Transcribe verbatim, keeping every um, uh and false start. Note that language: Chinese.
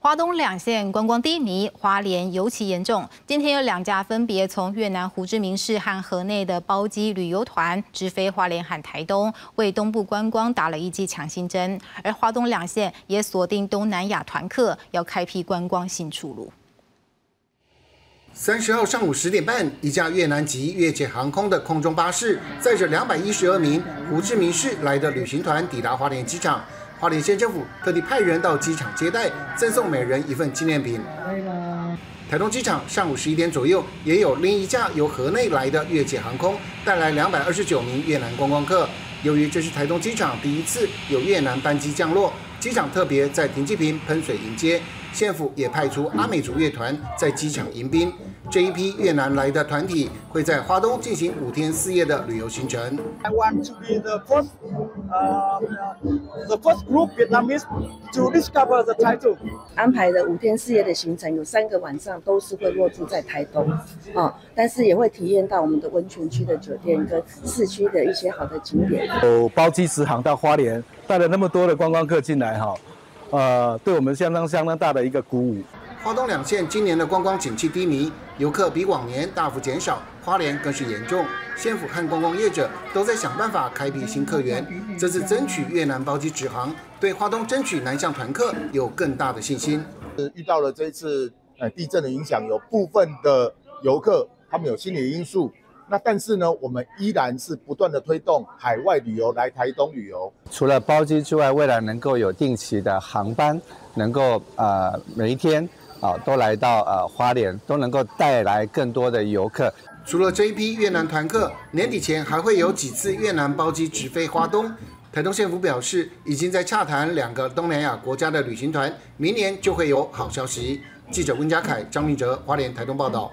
花东两县观光低迷，花莲尤其严重。今天有两架分别从越南胡志明市和河内的包机旅游团直飞花莲和台东，为东部观光打了一剂强心针。而花东两县也锁定东南亚团客，要开辟观光新出路。 三十号上午十点半，一架越南籍越捷航空的空中巴士载着两百一十二名胡志明市来的旅行团抵达花莲机场。花莲县政府特地派人到机场接待，赠送每人一份纪念品。台东机场上午十一点左右，也有另一架由河内来的越捷航空带来两百二十九名越南观光客。由于这是台东机场第一次有越南班机降落，机场特别在停机坪喷水迎接。 县府也派出阿美族乐团在机场迎宾。这一批越南来的团体会在花东进行五天四夜的旅游行程。I want to be the first, uh, the first group Vietnamese to discover the Taitung. 安排的五天四夜的行程，有三个晚上都是会落住在台东，啊，但是也会体验到我们的温泉区的酒店跟市区的一些好的景点。有包机直航到花莲，带了那么多的观光客进来哈。 呃，对我们相当相当大的一个鼓舞。花东两县今年的观光景气低迷，游客比往年大幅减少，花莲更是严重。县府和观光业者都在想办法开辟新客源，这次争取越南包机直航，对花东争取南向团客有更大的信心。遇到了这一次呃地震的影响，有部分的游客他们有心理因素。 那但是呢，我们依然是不断的推动海外旅游来台东旅游。除了包机之外，未来能够有定期的航班，能够呃每一天啊、呃、都来到呃花莲，都能够带来更多的游客。除了这一批越南团客，年底前还会有几次越南包机直飞花东。台东县府表示，已经在洽谈两个东南亚国家的旅行团，明年就会有好消息。记者温家凯、张明哲，花莲台东报道。